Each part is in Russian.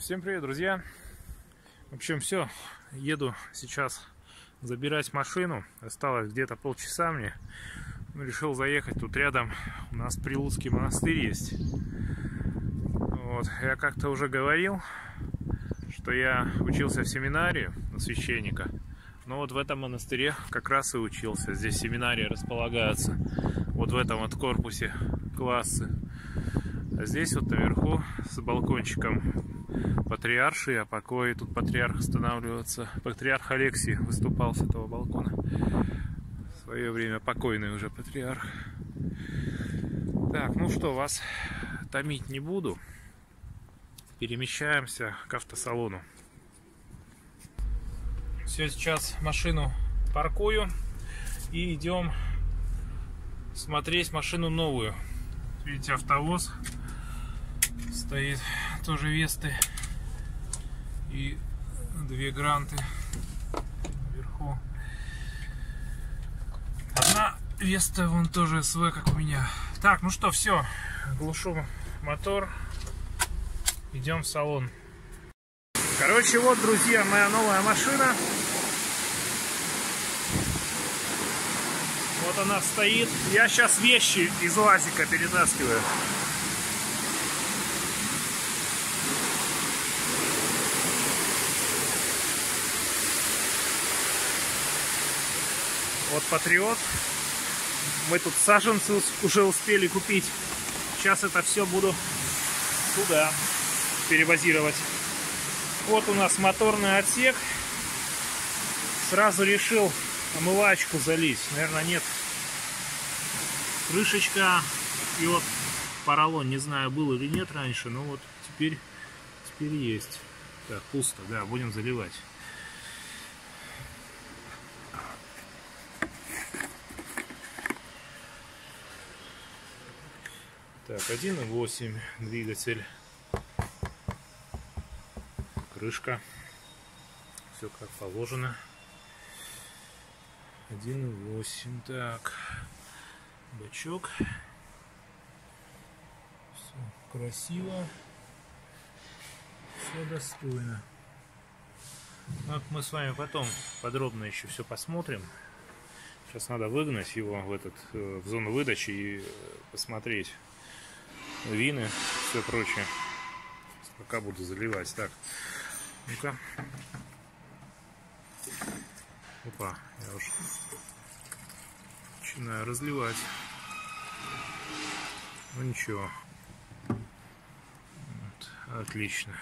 Всем привет, друзья! В общем, все, еду сейчас забирать машину. Осталось где-то полчаса мне. Решил заехать. Тут рядом у нас Прилуцкий монастырь есть. Вот. Я как-то уже говорил, что я учился в семинарии на священника. Но вот в этом монастыре как раз и учился. Здесь семинарии располагаются. Вот в этом вот корпусе классы. А здесь вот наверху с балкончиком патриарши, а покои тут патриарх останавливается. Патриарх Алексий выступал с этого балкона. В свое время покойный уже патриарх. Так, ну что, вас томить не буду. Перемещаемся к автосалону. Все, сейчас машину паркую и идем смотреть машину новую. Видите, автовоз стоит, тоже Весты и две Гранты вверху. Одна Веста, вон тоже СВ, как у меня. Так, ну что, все, глушу мотор, идем в салон. Короче, вот, друзья, моя новая машина. Вот она стоит. Я сейчас вещи из УАЗика перетаскиваю. Вот Патриот. Мы тут саженцы уже успели купить. Сейчас это все буду сюда перебазировать. Вот у нас моторный отсек. Сразу решил омывачку залить. Наверное, нет. Крышечка. И вот поролон. Не знаю, был или нет раньше. Но вот теперь есть. Так, пусто. Да, будем заливать. Так, 1.8 двигатель, крышка, все как положено, 1.8, так, бачок, все красиво, все достойно. Вот мы с вами потом подробно еще все посмотрим. Сейчас надо выгнать его в зону выдачи и посмотреть вины, все прочее. Пока буду заливать. Так, ну-ка. Опа, я уж начинаю разливать. Ну ничего. Вот. Отлично.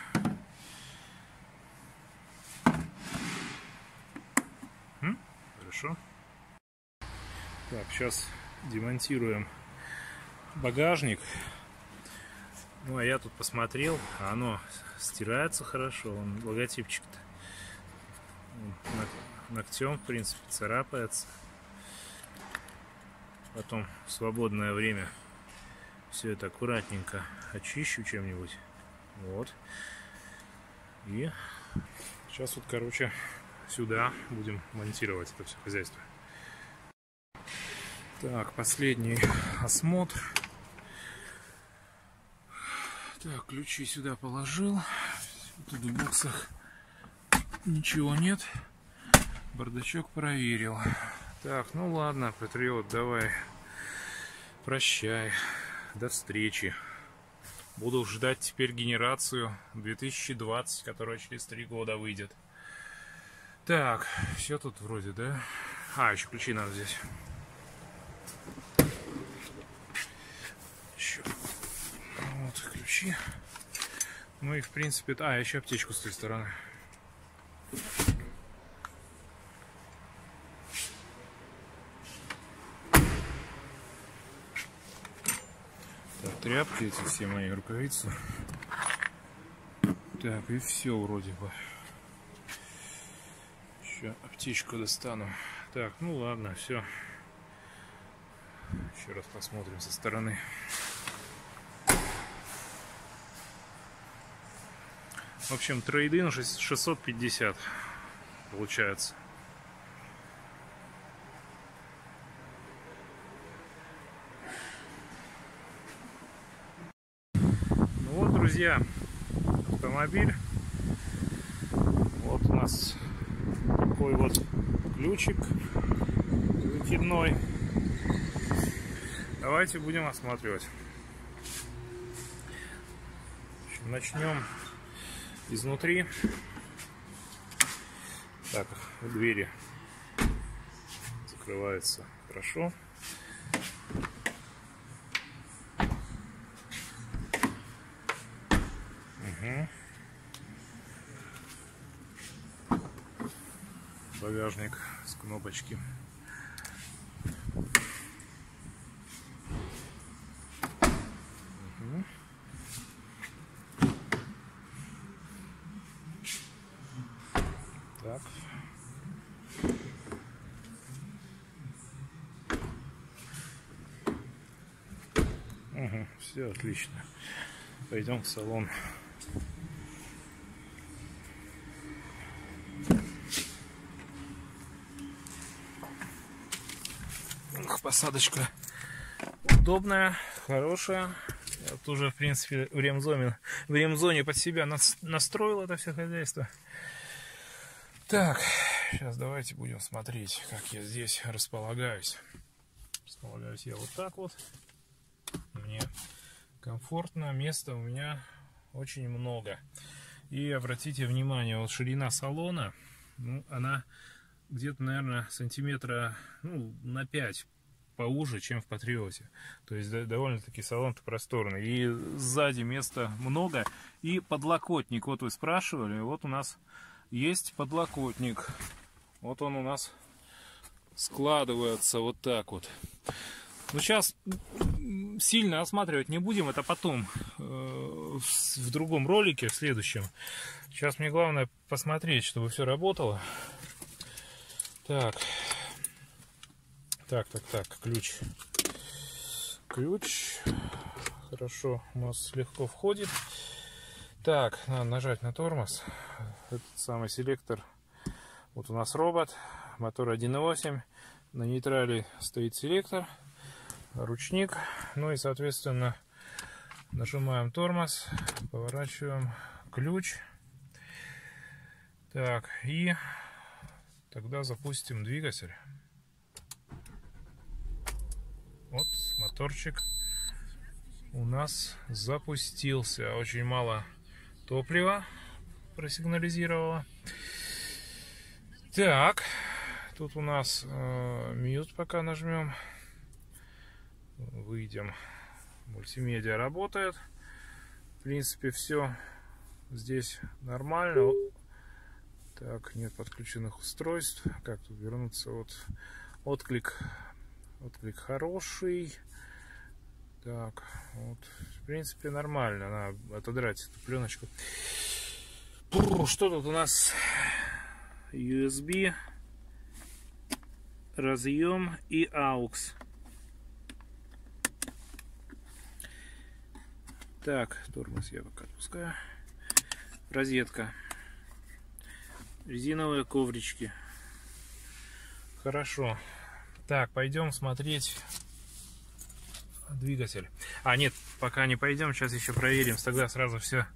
Хорошо. Так, сейчас демонтируем багажник. Ну, а я тут посмотрел, оно стирается хорошо, логотипчик-то ногтем, в принципе, царапается. Потом в свободное время все это аккуратненько очищу чем-нибудь. Вот. И сейчас вот, короче, сюда будем монтировать это все хозяйство. Так, последний осмотр. Так, ключи сюда положил. Тут в боксах ничего нет. Бардачок проверил. Так, ну ладно, Патриот, давай. Прощай. До встречи. Буду ждать теперь генерацию 2020, которая через 3 года выйдет. Так, все тут вроде, да? А, еще ключи надо здесь. Еще. Вот ключи. Ну и в принципе... А, еще аптечку с той стороны. Так, тряпки эти все мои, рукавицы. Так, и все вроде бы. Еще аптечку достану. Так, ну ладно, все. Еще раз посмотрим со стороны. В общем, трейд-ин 650 получается. Ну вот, друзья, автомобиль нас такой вот ключик выкидной. Давайте будем осматривать. Начнем изнутри. Так, двери закрываются хорошо. Угу. Багажник с кнопочки. Так. Угу, все отлично. Пойдем в салон. Ох, посадочка удобная, хорошая. Я вот уже, в принципе, в ремзоне под себя настроил это все хозяйство. Так, сейчас давайте будем смотреть, как я здесь располагаюсь. Располагаюсь я вот так вот. Мне комфортно, места у меня очень много. И обратите внимание, вот ширина салона, ну, она где-то, наверное, сантиметра, ну, на 5 поуже, чем в Патриоте. То есть довольно-таки салон-то просторный. И сзади места много. И подлокотник, вот вы спрашивали, вот у нас... Есть подлокотник. Вот он у нас складывается вот так вот. Но сейчас сильно осматривать не будем. Это потом, в другом ролике, в следующем. Сейчас мне главное посмотреть, чтобы все работало. Так. Так. Ключ. Ключ. Хорошо. У нас легко входит. Так, надо нажать на тормоз. Этот самый селектор. Вот у нас робот. Мотор 1.8. На нейтрале стоит селектор. Ручник. Ну и, соответственно, нажимаем тормоз. Поворачиваем ключ. Так, и тогда запустим двигатель. Вот моторчик у нас запустился. Очень мало топлива просигнализировала. Так, тут у нас мьют, пока нажмем. Выйдем. Мультимедиа работает. В принципе, все здесь нормально. Так, нет подключенных устройств. Как тут вернуться? Вот отклик хороший. Так, вот, в принципе, нормально. Надо отодрать эту пленочку. Что тут у нас? USB, разъем и AUX. Так, тормоз я пока отпускаю. Розетка. Резиновые коврички. Хорошо. Так, пойдем смотреть двигатель. А, нет, пока не пойдем. Сейчас еще проверим. Тогда сразу все...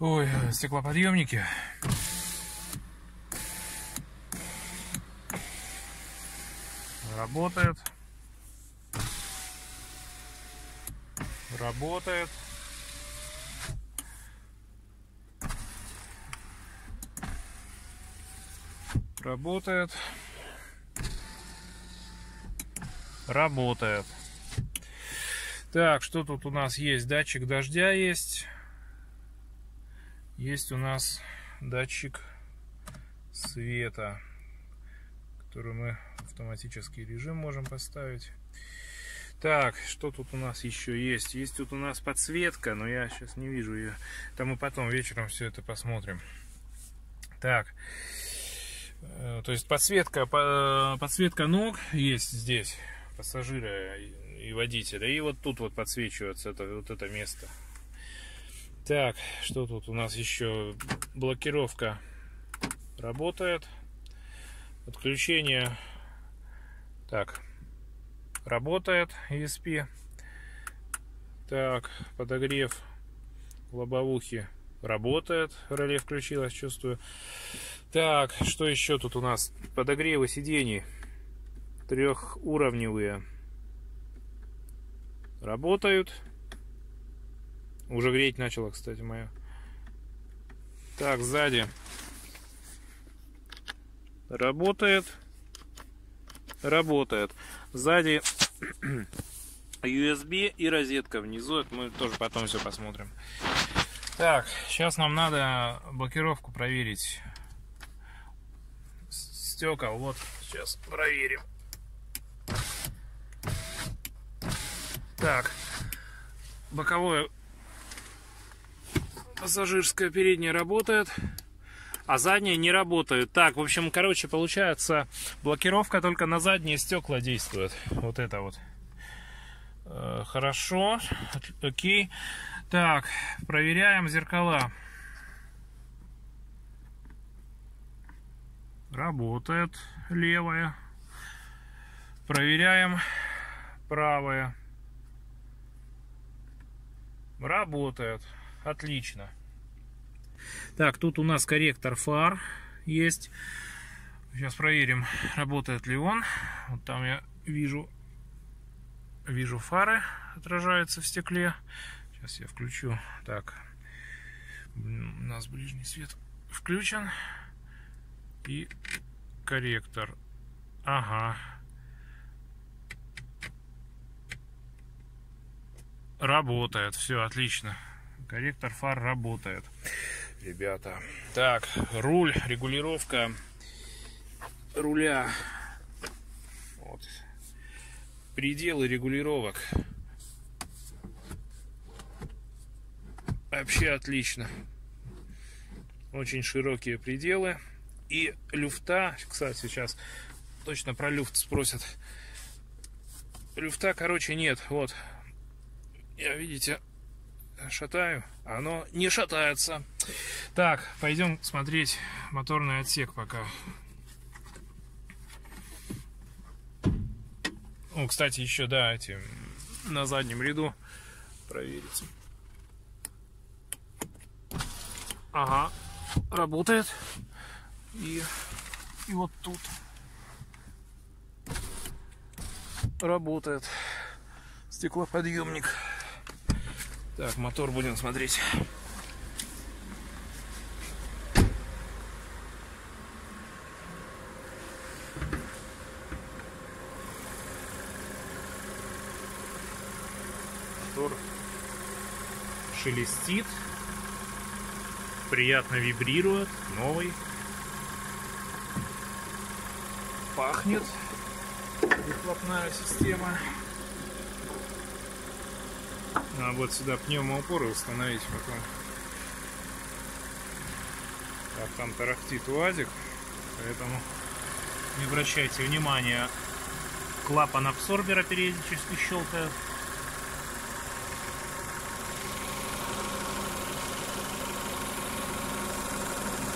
Ой, стеклоподъемники. Работает. Работает. Работает. Работает. Так, что тут у нас есть? Датчик дождя есть. Есть у нас датчик света, который мы в автоматический режим можем поставить. Так, что тут у нас еще есть? Есть тут у нас подсветка, но я сейчас не вижу ее. Там мы потом вечером все это посмотрим. Так, то есть подсветка ног есть здесь, пассажира и водителя. И вот тут вот подсвечивается это, вот это место. Так, что тут у нас еще? Блокировка работает. Отключение. Так, работает ESP. Так, подогрев лобовухи Работает, реле включилось, чувствую. Так, что еще тут у нас? Подогревы сидений трехуровневые работают. Уже греть начала, кстати, моя. Так, сзади работает. Работает. Сзади USB и розетка внизу. Это мы тоже потом все посмотрим. Так, сейчас нам надо блокировку проверить стекол. Вот, сейчас проверим. Так, боковое пассажирское переднее работает, а заднее не работает. Так, в общем, короче, получается, блокировка только на задние стекла действует. Вот это вот. Хорошо, окей. Так, проверяем зеркала. Работает левое. Проверяем правое. Работает. Отлично. Так, тут у нас корректор фар есть. Сейчас проверим, работает ли он. Вот там я вижу фары, отражаются в стекле. Сейчас я включу. Так, у нас ближний свет включен. И корректор. Ага. Работает. Все, отлично. Корректор фар работает. Ребята. Так, руль, регулировка руля. Вот. Пределы регулировок. Вообще отлично. Очень широкие пределы. И люфта, кстати, сейчас точно про люфт спросят. Люфта, короче, нет. Вот. Я, видите, шатаю. Оно не шатается. Так, пойдем смотреть моторный отсек пока. О, кстати, еще, да, эти на заднем ряду проверить. Ага, работает. И вот тут работает стеклоподъемник. Так, мотор будем смотреть. Мотор шелестит, приятно вибрирует, новый. Пахнет. Выхлопная система. А вот сюда пневмоупоры установить потом. Так, там тарахтит УАЗик, поэтому не обращайте внимания. Клапан абсорбера периодически щелкает.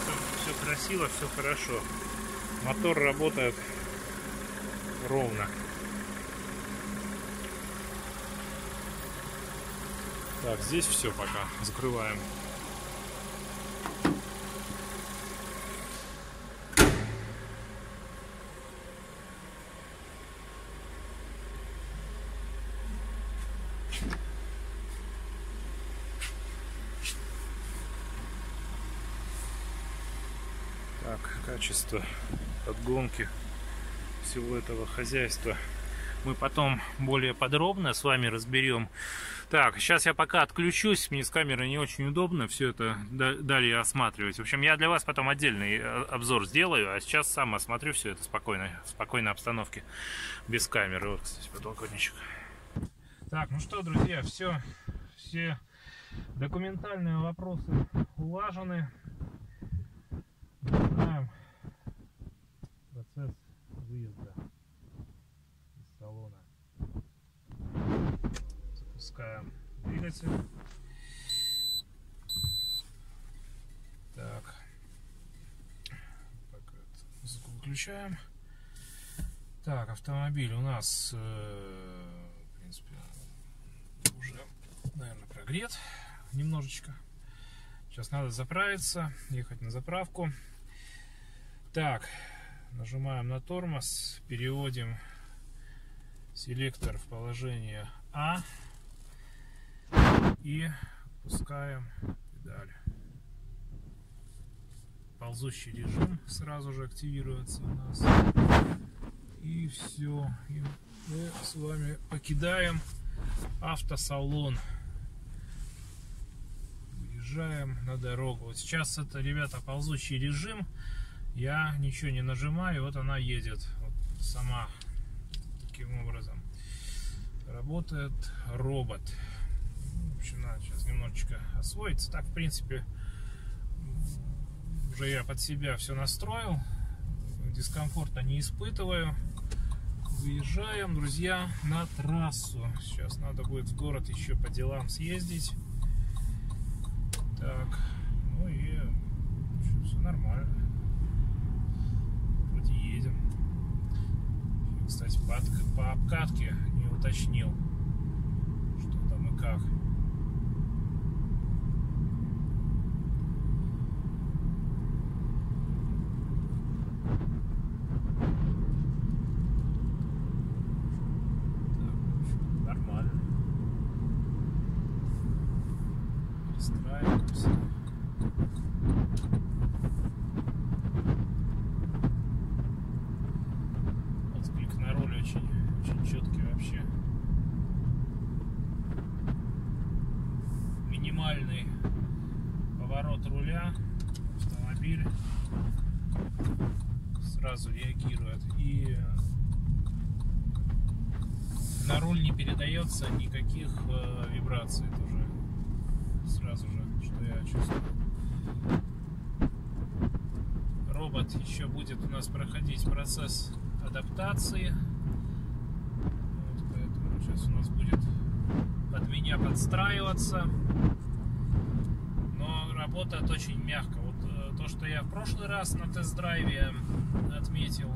Все, все красиво, все хорошо. Мотор работает ровно. Так, здесь все пока. Закрываем. Так, качество подгонки всего этого хозяйства мы потом более подробно с вами разберем. Так, сейчас я пока отключусь, мне с камеры не очень удобно все это далее осматривать. В общем, я для вас потом отдельный обзор сделаю, а сейчас сам осмотрю все это в спокойной обстановке, без камеры. Вот, кстати, подоконничек. Так, ну что, друзья, все документальные вопросы улажены. Начинаем процесс выезда из салона. Запускаем двигатель. Так, пока музыку выключаем. Так, автомобиль у нас, в принципе, уже, наверное, прогрет немножечко. Сейчас надо заправиться, ехать на заправку. Так, нажимаем на тормоз, переводим селектор в положение А и пускаем педаль. Ползущий режим сразу же активируется у нас. И все. И мы с вами покидаем автосалон. Выезжаем на дорогу. Вот сейчас это, ребята, ползущий режим. Я ничего не нажимаю. Вот она едет. Вот сама. Таким образом работает робот. В общем, надо сейчас немножечко освоиться. Так, в принципе, уже я под себя все настроил, дискомфорта не испытываю. Выезжаем, друзья, на трассу. Сейчас надо будет в город еще по делам съездить. Так, ну и все нормально. Вроде едем. Кстати, по обкатке не уточнил, что там и как. Поворот руля, автомобиль сразу реагирует, и на руль не передается никаких вибраций тоже, сразу же, что я чувствую. Робот еще будет у нас проходить процесс адаптации, вот, поэтому сейчас у нас будет под меня подстраиваться. Работает очень мягко. Вот то, что я в прошлый раз на тест-драйве отметил,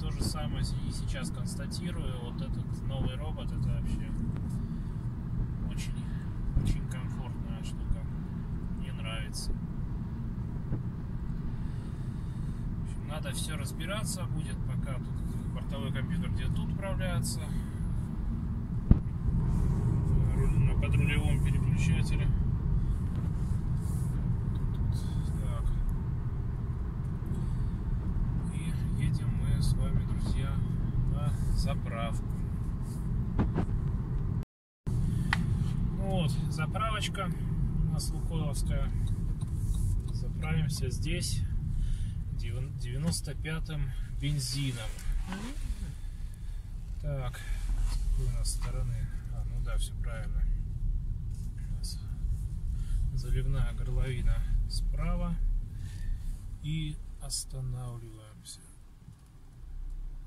то же самое и сейчас констатирую. Вот этот новый робот, это вообще очень, очень комфортная штука. Мне нравится. В общем, надо все разбираться будет, пока тут бортовой компьютер где тут управляется. На подрулевом переключателе. С вами, друзья, на заправку. Ну вот, заправочка у нас лукойловская. Заправимся здесь 95-м бензином. Так, с какой у нас стороны? А, ну да, все правильно. У нас заливная горловина справа. И останавливаемся.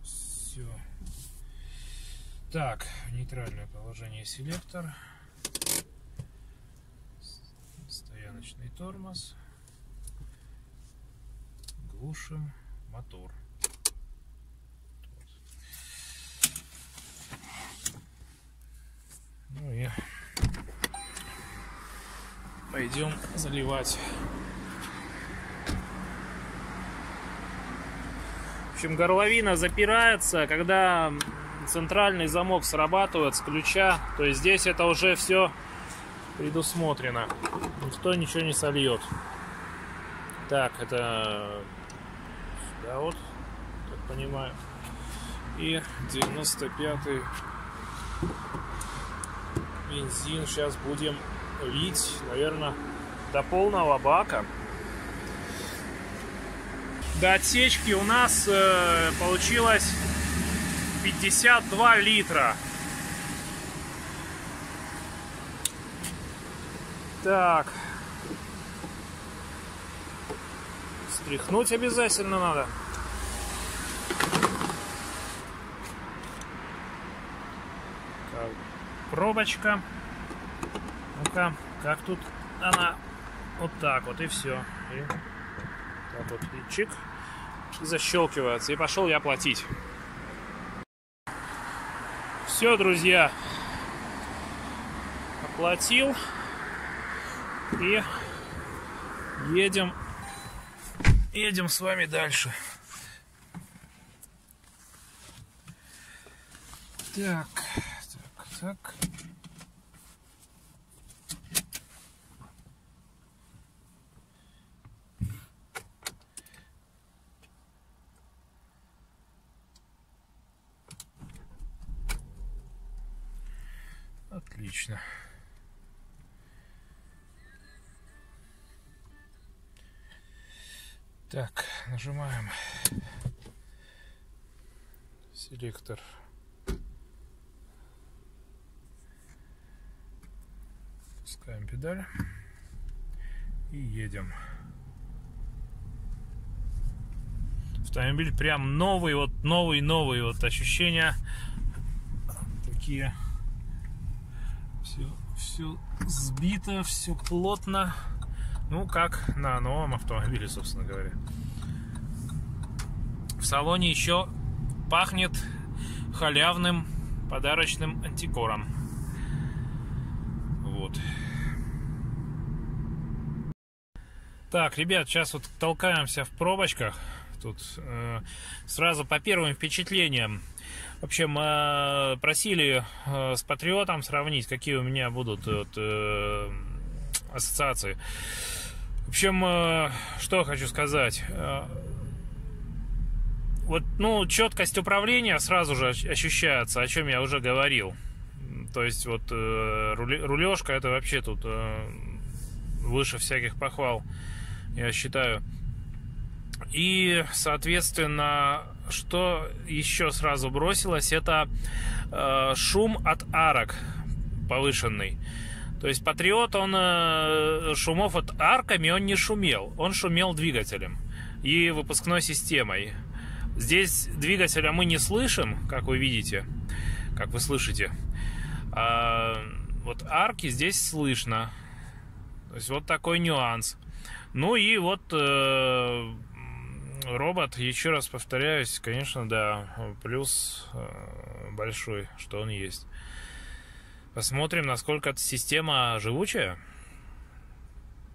Все. Так, нейтральное положение селектор, стояночный тормоз, глушим мотор. Ну и пойдем заливать. В общем, горловина запирается, когда центральный замок срабатывает с ключа, то есть здесь это уже все предусмотрено, никто ничего не сольет. Так, это сюда вот, так понимаю, и 95-й бензин сейчас будем лить, наверное, до полного бака. До отсечки у нас получилось 52 литра. Так. Стряхнуть обязательно надо. Так, пробочка. Ну-ка, как тут она? Вот так вот и все. И так вот, и чик, и защелкивается, и пошел я платить. Все, друзья, оплатил, и Едем с вами дальше. Так. Отлично. Так, нажимаем селектор. Пускаем педаль и едем. Автомобиль прям новый, вот новый, вот ощущения такие. Все сбито, все плотно. Ну, как на новом автомобиле, собственно говоря. В салоне еще пахнет халявным подарочным антикором. Вот. Так, ребят, сейчас вот толкаемся в пробочках. Тут сразу по первым впечатлениям. В общем, просили с Патриотом сравнить, какие у меня будут ассоциации. В общем, что хочу сказать. Вот, ну, четкость управления сразу же ощущается, о чем я уже говорил. То есть, вот, рулежка, это вообще тут выше всяких похвал, я считаю. И, соответственно, что еще сразу бросилось, это шум от арок повышенный. То есть Патриот, он шумов от арками он не шумел. Он шумел двигателем и выпускной системой. Здесь двигателя мы не слышим, как вы видите, как вы слышите. А вот арки здесь слышно. То есть вот такой нюанс. Ну и вот робот, еще раз повторяюсь, конечно, да, плюс большой, что он есть. Посмотрим, насколько эта система живучая.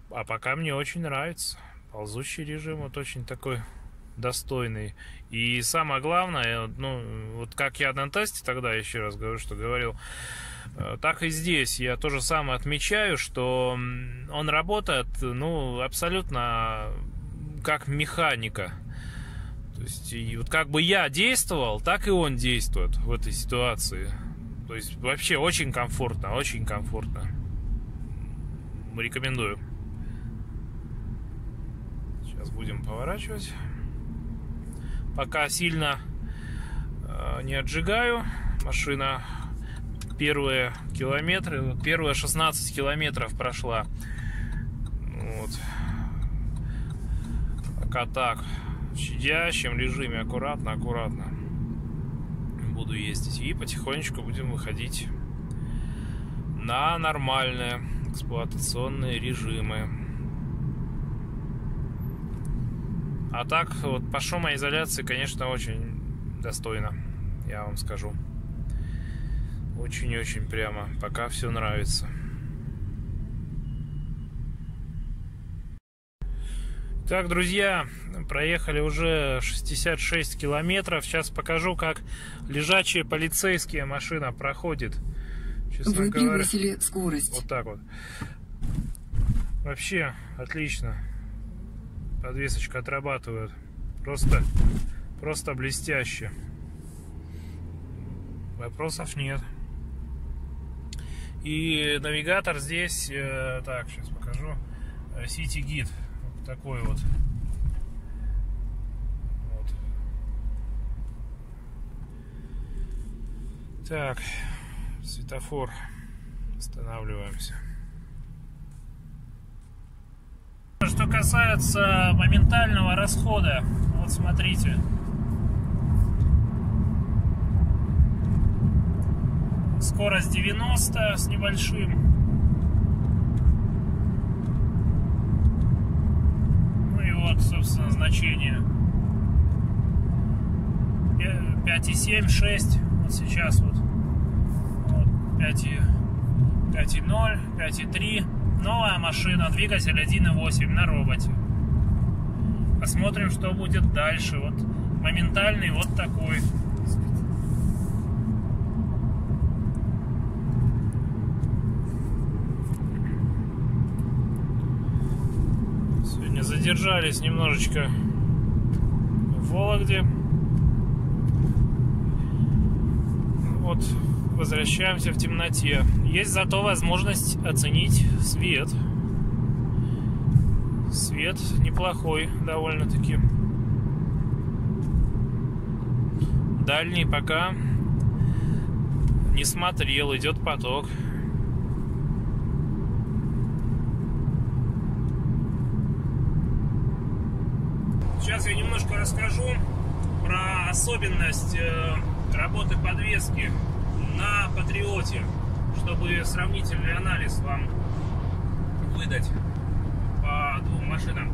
А пока мне очень нравится. Ползущий режим вот очень такой достойный. И самое главное, ну, вот как я на тесте тогда, еще раз говорю, что говорил, так и здесь я то же самое отмечаю, что он работает, ну, абсолютно как механика. То есть, и вот как бы я действовал, так и он действует в этой ситуации. То есть вообще очень комфортно, очень комфортно. Рекомендую. Сейчас будем поворачивать. Пока сильно не отжигаю. Машина первые километры, первые 16 километров прошла. Вот. Пока так. В щадящем режиме, аккуратно, аккуратно буду ездить, и потихонечку будем выходить на нормальные эксплуатационные режимы. А так вот по шумоизоляции, конечно, очень достойно, я вам скажу. Очень-очень прямо, пока все нравится. Так, друзья, проехали уже 66 километров. Сейчас покажу, как лежачая полицейская машина проходит. Вы превысили скорость. Вот так вот. Вообще отлично. Подвесочка отрабатывает. Просто блестяще. Вопросов нет. И навигатор здесь, так, сейчас покажу. CityGid. Такой вот. Так, светофор, останавливаемся. Что касается моментального расхода, вот смотрите, скорость 90 с небольшим. Собственно, значение 5,7, 6. Вот сейчас вот 5,0, 5,3. Новая машина, двигатель 1.8 на роботе. Посмотрим, что будет дальше. Вот моментальный вот такой. Сегодня задержались немножечко в Вологде. Вот возвращаемся в темноте. Есть зато возможность оценить свет. Свет неплохой довольно-таки. Дальний пока не смотрел, идет поток. Сейчас я немножко расскажу про особенность работы подвески на Патриоте, чтобы сравнительный анализ вам выдать по двум машинам.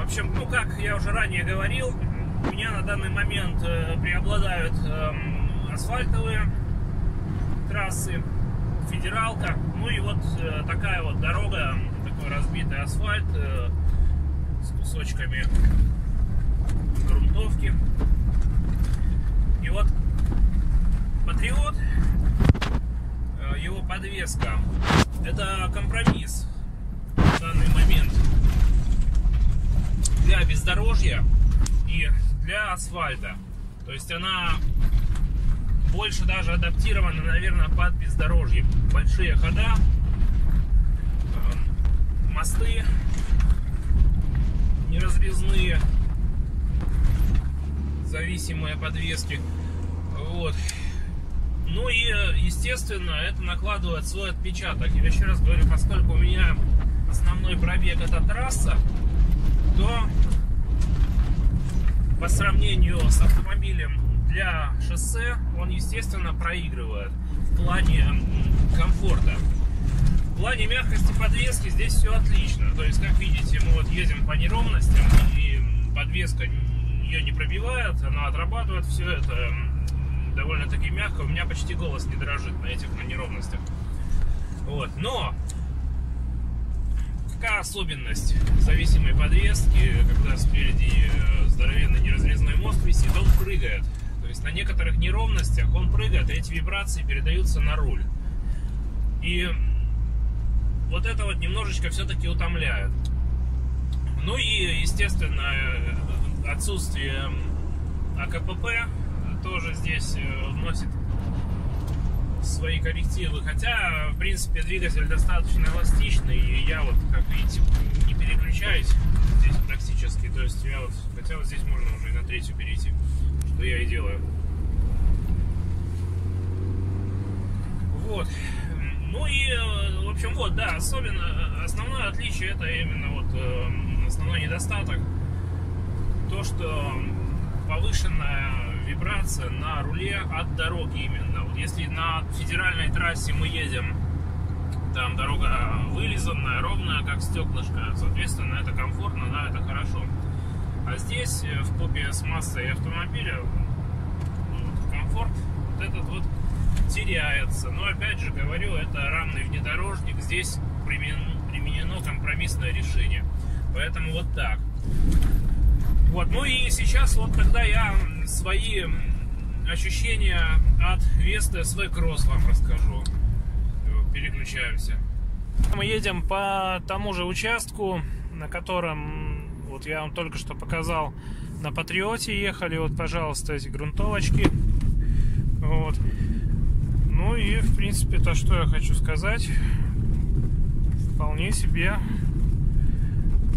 В общем, ну как я уже ранее говорил, у меня на данный момент преобладают асфальтовые трассы, федералка, ну и вот такая вот дорога, такой разбитый асфальт с кусочками грунтовки. И вот Патриот, его подвеска, это компромисс в данный момент для бездорожья и для асфальта. То есть она больше даже адаптирована, наверное, под бездорожье. Большие хода, мосты неразрезные, зависимые подвески. Вот. Ну и, естественно, это накладывает свой отпечаток. Я еще раз говорю, поскольку у меня основной пробег это трасса, то по сравнению с автомобилем для шоссе он, естественно, проигрывает в плане комфорта. В плане мягкости подвески здесь все отлично. То есть, как видите, мы вот едем по неровностям, и подвеска ее не пробивает, она отрабатывает все это довольно-таки мягко. У меня почти голос не дрожит на этих неровностях. Вот. Но какая особенность зависимой подвески, когда спереди здоровенный неразрезной мост висит, он прыгает. То есть на некоторых неровностях он прыгает, и эти вибрации передаются на руль. И вот это вот немножечко все-таки утомляет. Ну и, естественно, отсутствие АКПП тоже здесь вносит свои коррективы. Хотя, в принципе, двигатель достаточно эластичный, и я вот, как видите, не переключаюсь здесь практически. То есть я вот, хотя вот здесь можно уже и на третью перейти, что я и делаю. Вот. Ну и, в общем, вот, да, особенно основное отличие это именно вот основной недостаток. То, что повышенная вибрация на руле от дороги именно. Вот если на федеральной трассе мы едем, там дорога вылизанная, ровная, как стеклышко, соответственно, это комфортно, да, это хорошо. А здесь, в купе с массой автомобиля, вот, комфорт вот этот вот теряется. Но опять же говорю, это рамный внедорожник, здесь применено компромиссное решение. Поэтому вот так. Вот, ну и сейчас вот тогда я свои ощущения от Весты, свой кросс вам расскажу. Переключаемся. Мы едем по тому же участку, на котором вот я вам только что показал. На Патриоте ехали, вот, пожалуйста, эти грунтовочки. Вот. Ну и, в принципе, то, что я хочу сказать, вполне себе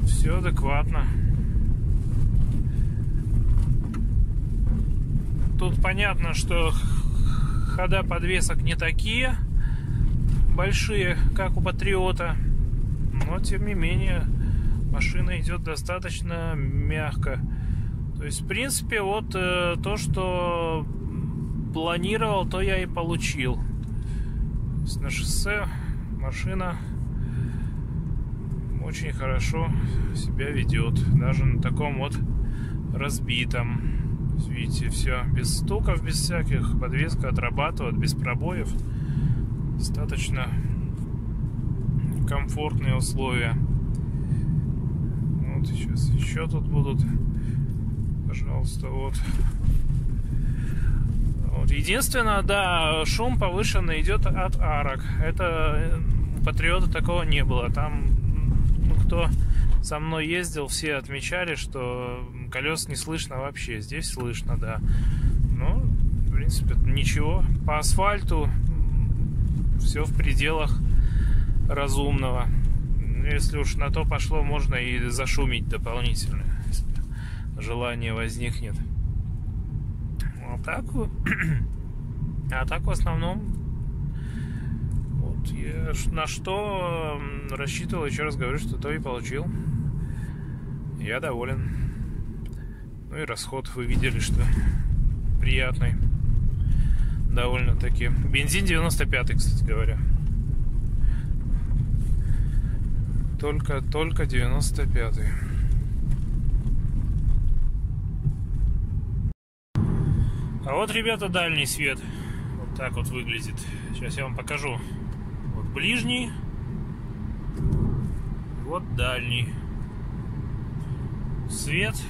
все адекватно. Тут понятно, что хода подвесок не такие большие, как у Патриота, но тем не менее машина идет достаточно мягко. То есть, в принципе, вот то, что планировал, то я и получил. На шоссе машина очень хорошо себя ведет, даже на таком вот разбитом. Видите, все без стуков, без всяких, подвеска отрабатывает без пробоев, достаточно комфортные условия. Вот сейчас еще тут будут, пожалуйста, вот. Вот. Единственное, да, шум повышенный идет от арок. Это у Патриота такого не было. Там, ну, кто со мной ездил, все отмечали, что колес не слышно вообще. Здесь слышно, да. Ну, в принципе, ничего. По асфальту все в пределах разумного. Если уж на то пошло, можно и зашумить дополнительно, если желание возникнет. А так в основном вот я на что рассчитывал, еще раз говорю, что то и получил. Я доволен. Ну и расход вы видели, что приятный. Довольно-таки. Бензин 95-й, кстати говоря. Только 95-й. А вот, ребята, дальний свет. Вот так вот выглядит. Сейчас я вам покажу. Вот ближний. Вот дальний. Свет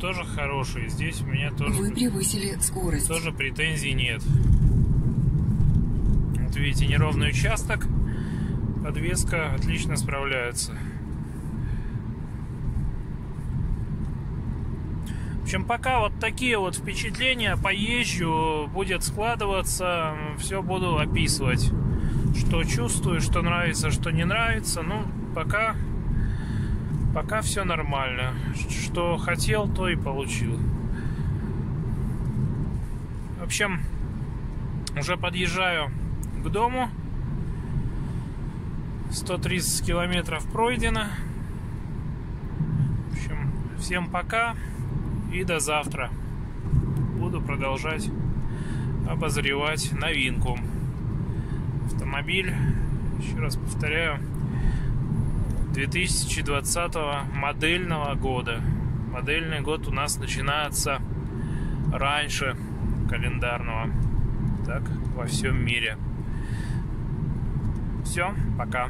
тоже хороший. Здесь у меня тоже... Вы превысили скорость. Тоже претензий нет. Вот видите, неровный участок. Подвеска отлично справляется. В общем, пока вот такие вот впечатления, поезжу, будет складываться, все буду описывать, что чувствую, что нравится, что не нравится. Ну, пока все нормально, что хотел, то и получил. В общем, уже подъезжаю к дому, 130 километров пройдено. В общем, всем пока. И до завтра буду продолжать обозревать новинку. Автомобиль, еще раз повторяю, 2020 модельного года. Модельный год у нас начинается раньше календарного. Так во всем мире. Все, пока.